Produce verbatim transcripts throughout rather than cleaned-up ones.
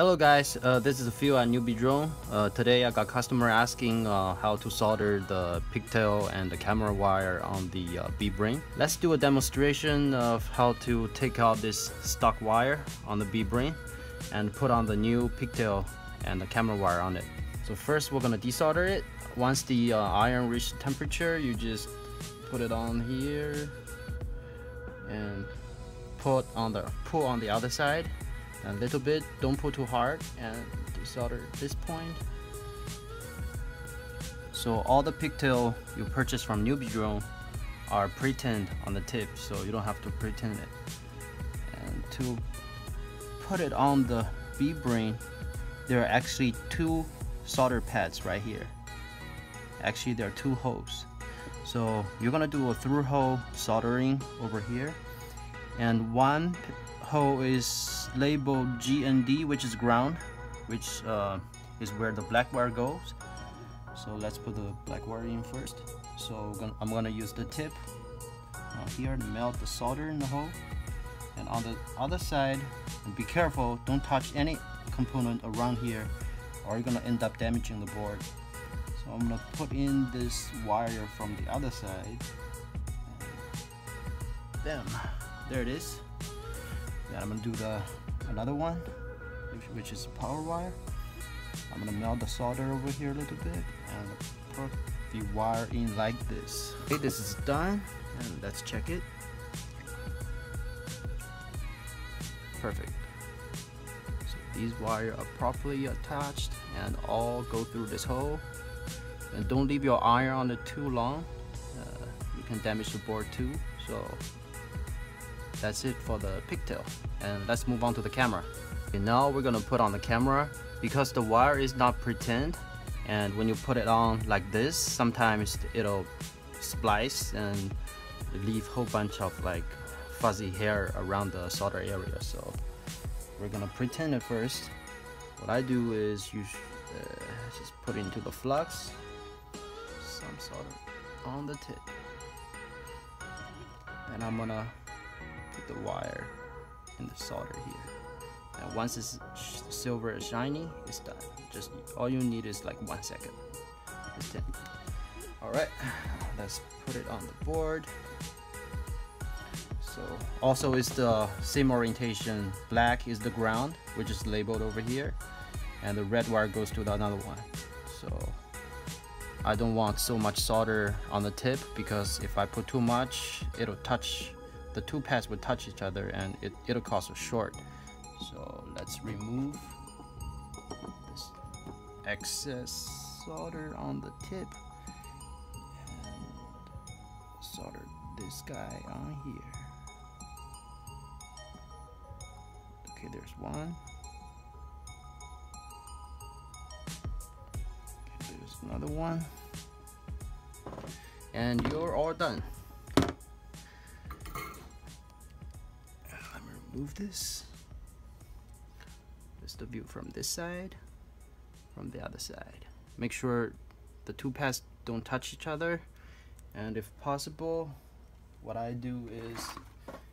Hello guys, uh, this is Phil at NewBeeDrone. Uh, today I got customer asking uh, how to solder the pigtail and the camera wire on the uh, BeeBrain. Let's do a demonstration of how to take out this stock wire on the BeeBrain and put on the new pigtail and the camera wire on it. So first we're gonna desolder it. Once the uh, iron reaches temperature, you just put it on here and put on the pull on the other side. A little bit, don't pull too hard, and desolder this point. So all the pigtail you purchase from NewBeeDrone are pre-tinned on the tip, so you don't have to pre-tin it. And to put it on the BeeBrain, there are actually two solder pads right here. Actually, there are two holes. So you're gonna do a through-hole soldering over here, and one hole is labeled G and D, which is ground, which uh, is where the black wire goes. So let's put the black wire in first. So gonna, I'm gonna use the tip uh, here to melt the solder in the hole, and on the other side, and be careful, don't touch any component around here or you're gonna end up damaging the board. So I'm gonna put in this wire from the other side. Damn, there it is. Then I'm gonna do the another one, which, which is power wire. I'm gonna melt the solder over here a little bit and put the wire in like this. Okay, this is done, and let's check it. Perfect. So these wires are properly attached and all go through this hole. And don't leave your iron on it too long. Uh, you can damage the board too. So. That's it for the pigtail, and let's move on to the camera. Okay, now we're gonna put on the camera. Because the wire is not pre-tinned, and when you put it on like this, sometimes it'll splice and leave a whole bunch of like fuzzy hair around the solder area. So we're gonna pre-tin it first. What I do is you uh, just put into the flux some solder on the tip, and I'm gonna put the wire in the solder here, and once it's silver and shiny, it's done. Just all you need is like one second. It's done. All right, let's put it on the board. So also it's the same orientation. Black is the ground, which is labeled over here, and the red wire goes to the another one. So I don't want so much solder on the tip, because if I put too much, it'll touch. The two pads will touch each other and it, it'll cause a short. So let's remove this excess solder on the tip and solder this guy on here. Okay, there's one. Okay, there's another one. And you're all done. Move this. Just the view from this side, from the other side. Make sure the two pads don't touch each other, and if possible, what I do is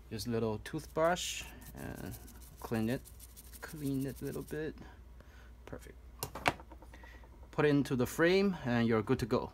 use a little toothbrush and clean it, clean it a little bit. Perfect. Put it into the frame, and you're good to go.